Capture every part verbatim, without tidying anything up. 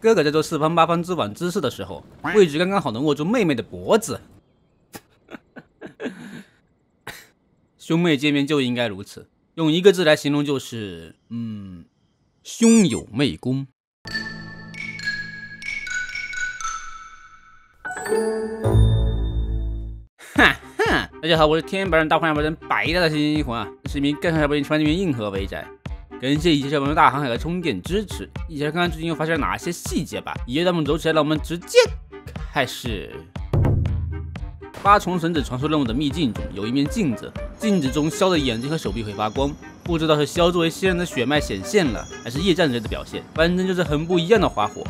哥哥在做四方八方之碗姿势的时候，位置刚刚好能握住妹妹的脖子。兄妹见面就应该如此，用一个字来形容就是，嗯，兄友妹恭。哈哈，大家好，我是天白人大幻想白人白大的星星一魂啊，是一名干啥也不愿穿越硬核肥宅。感谢以前小朋友大航海的充电支持，一起来看看最近又发生了哪些细节吧。以前咱们走起来，让我们直接开始。八重神子传说任务的秘境中有一面镜子，镜子中萧的眼睛和手臂会发光，不知道是萧作为仙人的血脉显现了，还是夜战人的表现，反正就是很不一样的花火。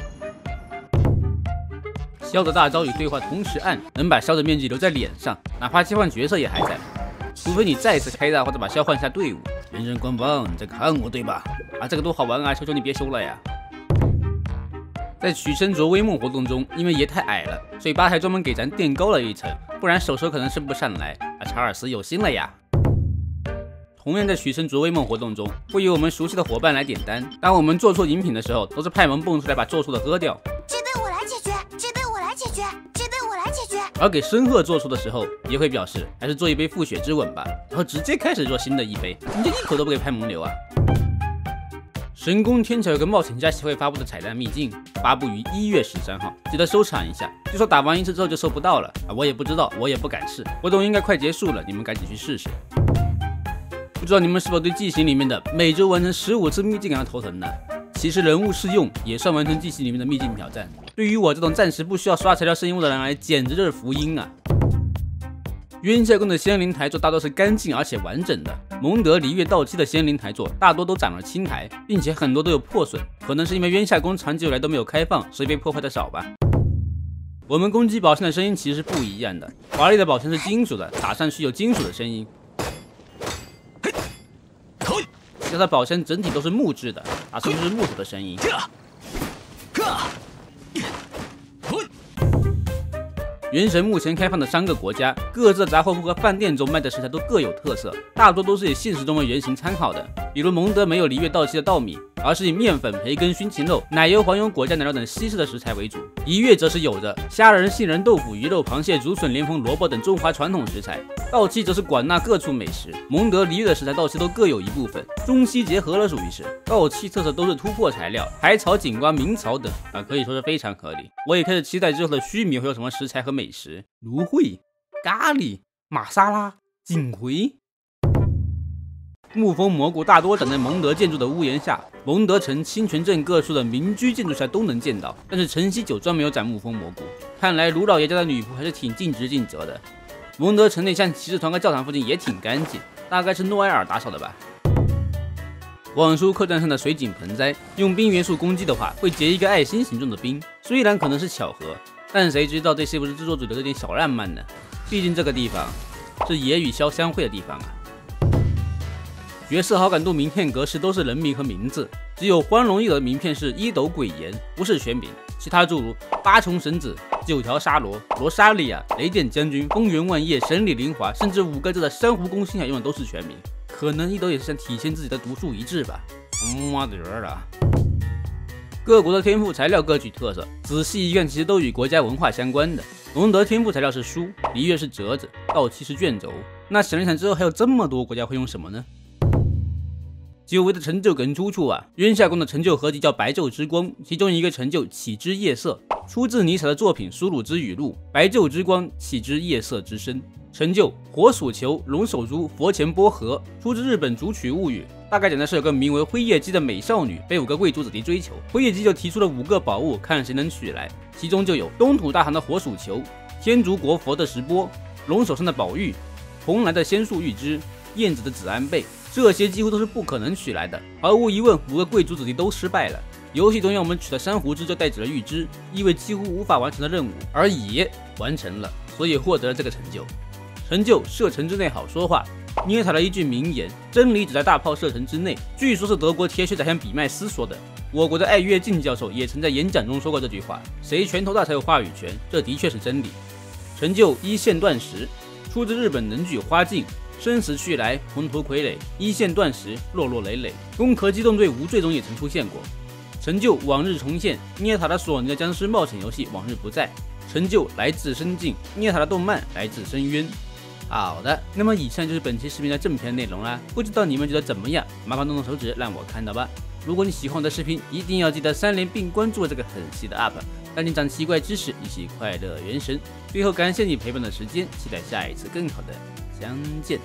萧的大招与对话同时按，能把萧的面具留在脸上，哪怕切换角色也还在，除非你再次开大或者把萧换下队伍。原神官方你在看我对吧？啊，这个多好玩啊！求求你别修了呀！在取身着微梦活动中，因为爷太矮了，所以吧台专门给咱垫高了一层，不然手手可能伸不上来。啊，查尔斯有心了呀！同样在取身着微梦活动中，会有我们熟悉的伙伴来点单。当我们做错饮品的时候，都是派蒙蹦出来把做错的喝掉。这杯我来解决，这杯我来解决，这杯我来解决。而给申鹤做错的时候，也会表示还是做一杯复血之吻吧，然后直接开始做新的一杯，你就一口都不给派蒙留啊！神宫天桥有个冒险家协会发布的彩蛋秘境，发布于一月十三号，记得收藏一下。据说打完一次之后就收不到了啊，我也不知道，我也不敢试。活动应该快结束了，你们赶紧去试试。不知道你们是否对记行里面的每周完成十五次秘境感到头疼呢？其实人物试用也算完成记行里面的秘境挑战，对于我这种暂时不需要刷材料生物的人来，简直就是福音啊！渊下宫的仙灵台座大多是干净而且完整的，蒙德璃月到期的仙灵台座大多都长了青苔，并且很多都有破损，可能是因为渊下宫长久以来都没有开放，所以被破坏的少吧。我们攻击宝箱的声音其实是不一样的，华丽的宝箱是金属的，打上去有金属的声音，其他宝箱整体都是木质的，打上去是木头的声音。原神目前开放的三个国家，各自的杂货铺和饭店中卖的食材都各有特色，大多都是以现实中为原型参考的。比如蒙德没有璃月到期的稻米，而是以面粉、培根、熏禽肉、奶油、黄油、果酱、奶酪等西式的食材为主；一月则是有着虾仁、杏仁、豆腐、鱼肉、螃蟹、竹笋、莲蓬、萝卜等中华传统食材。到期则是广纳各处美食，蒙德璃月的食材到期都各有一部分，中西结合了属于是。到期特色都是突破材料，海草、锦瓜、明草等啊，可以说是非常合理。我也开始期待之后的须弥会有什么食材和美食，芦荟、咖喱、玛莎拉、锦葵。沐风蘑菇大多长在蒙德建筑的屋檐下，蒙德城、清泉镇各处的民居建筑下都能见到，但是城西九庄没有长沐风蘑菇。看来卢老爷家的女仆还是挺尽职尽责的。蒙德城内像骑士团和教堂附近也挺干净，大概是诺埃尔打扫的吧。网书客栈上的水井盆栽，用冰元素攻击的话会结一个爱心形状的冰，虽然可能是巧合，但谁知道这是不是制作组留的点小浪漫呢？毕竟这个地方是爷与萧相会的地方啊。角色好感度名片格式都是人名和名字，只有欢容易的名片是一斗鬼岩，不是全名。其他诸如八重神子、九条沙罗、罗莎莉亚、雷电将军、风云万叶、神里凌华，甚至五个字的珊瑚宫星海用的都是全名，可能一斗也是想体现自己的独树一帜吧。妈的了！各国的天赋材料各具特色，仔细一看其实都与国家文化相关的。蒙德天赋材料是书，璃月是折子，到期是卷轴。那想一想之后还有这么多国家会用什么呢？久违的成就梗出处啊！渊下宫的成就合集叫《白昼之光》，其中一个成就《岂知夜色》出自尼采的作品《苏鲁之语录》。白昼之光，岂知夜色之深。成就火鼠球、龙首珠、佛前波河出自日本《竹取物语》，大概讲的是有个名为辉夜姬的美少女被五个贵族子弟追求，辉夜姬就提出了五个宝物，看谁能取来，其中就有东土大唐的火鼠球、天竺国佛的石钵、龙首上的宝玉、蓬莱的仙树玉枝、燕子的紫鞍被。这些几乎都是不可能取来的，毫无疑问，五个贵族子弟都失败了。游戏中让我们取的珊瑚枝就代指了玉枝，意味几乎无法完成的任务，而也完成了，所以获得了这个成就。成就射程之内好说话，捏塔的一句名言：“真理只在大炮射程之内”，据说是德国铁血宰相比麦斯说的。我国的艾跃进教授也曾在演讲中说过这句话：“谁拳头大才有话语权。”这的确是真理。成就一线断食，出自日本能剧《花镜》。生死去来，宏图傀儡，一线断食，落落累累。攻壳机动队无罪中也曾出现过。成就往日重现。涅塔的索尼的僵尸冒险游戏往日不再，成就来自深境，涅塔的动漫来自深渊。 好的，那么以上就是本期视频的正片内容啦，不知道你们觉得怎么样？麻烦动动手指让我看到吧。如果你喜欢我的视频，一定要记得三连并关注这个很细的 U P， 带你长奇怪知识，一起快乐原神。最后感谢你陪伴的时间，期待下一次更好的相见。